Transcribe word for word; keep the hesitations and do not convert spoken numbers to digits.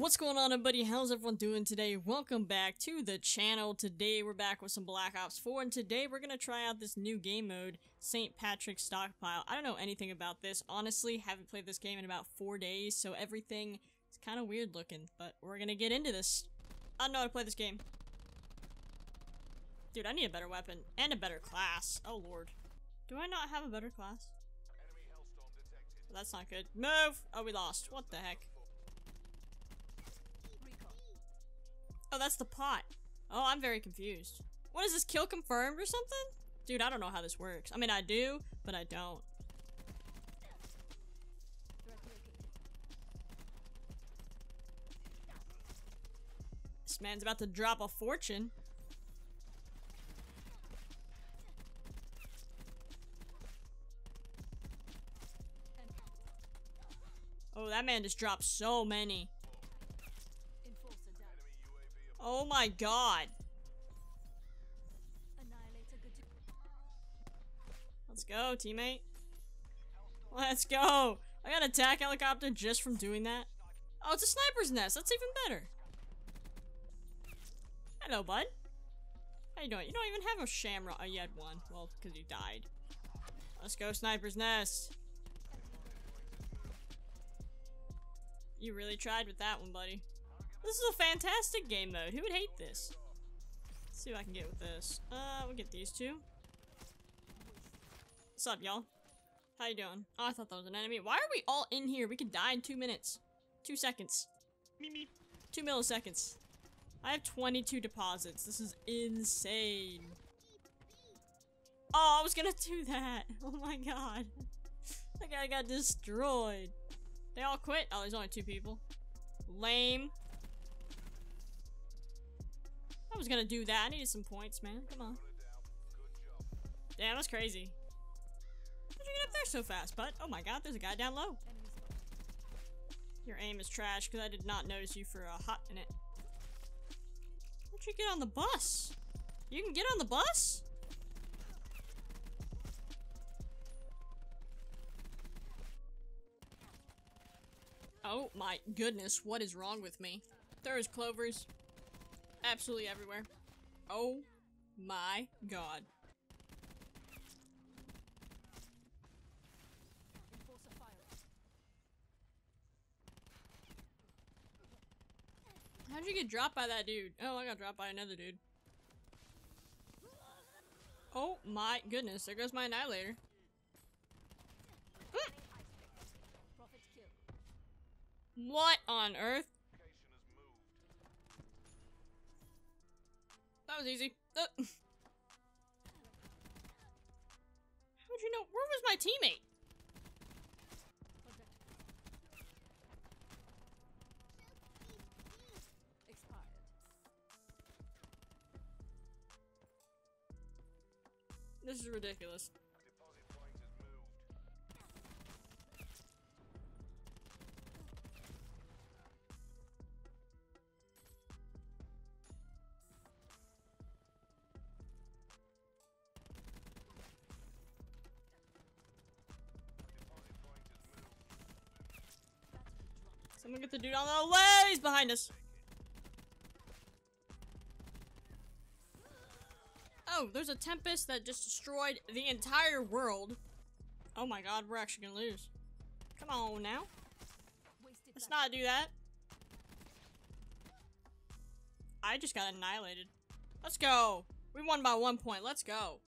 What's going on, everybody? How's everyone doing today? Welcome back to the channel. Today we're back with some Black Ops four, and today we're gonna try out this new game mode, Saint Patrick's Stockpile. I don't know anything about this, honestly. Haven't played this game in about four days, so everything is kind of weird looking, but we're gonna get into this. I don't know how to play this game. Dude, I need a better weapon and a better class. Oh lord. Do I not have a better class? Well, that's not good. Move! Oh, we lost. What the heck? Oh, that's the pot. Oh, I'm very confused. What is this, kill confirmed or something? Dude, I don't know how this works. I mean, I do, but I don't. This man's about to drop a fortune. Oh, that man just dropped so many. Oh my god. Let's go, teammate. Let's go. I got an attack helicopter just from doing that. Oh, it's a sniper's nest. That's even better. Hello, bud. How you doing? You don't even have a shamrock. Oh, you had one. Well, because you died. Let's go, sniper's nest. You really tried with that one, buddy. This is a fantastic game mode. Who would hate this? Let's see what I can get with this. Uh, we'll get these two. What's up, y'all? How you doing? Oh, I thought that was an enemy. Why are we all in here? We could die in two minutes. Two seconds. Me, me. Two milliseconds. I have twenty-two deposits. This is insane. Oh, I was gonna do that. Oh my god. That guy got destroyed. They all quit. Oh, there's only two people. Lame. I was gonna do that. I needed some points, man. Come on. Damn, that's crazy. How'd you get up there so fast, bud? Oh my god, there's a guy down low. Your aim is trash, because I did not notice you for a hot minute. How'd you get on the bus? You can get on the bus? Oh my goodness, what is wrong with me? There is clovers absolutely everywhere. Oh my god. How'd you get dropped by that dude? Oh, I got dropped by another dude. Oh my goodness, there goes my annihilator. What on earth? That was easy. Uh. How'd you know? Where was my teammate? This is ridiculous. Someone get the dude on the way! He's behind us! Oh, there's a Tempest that just destroyed the entire world. Oh my god, we're actually gonna lose. Come on now. Let's not do that. I just got annihilated. Let's go! We won by one point, let's go.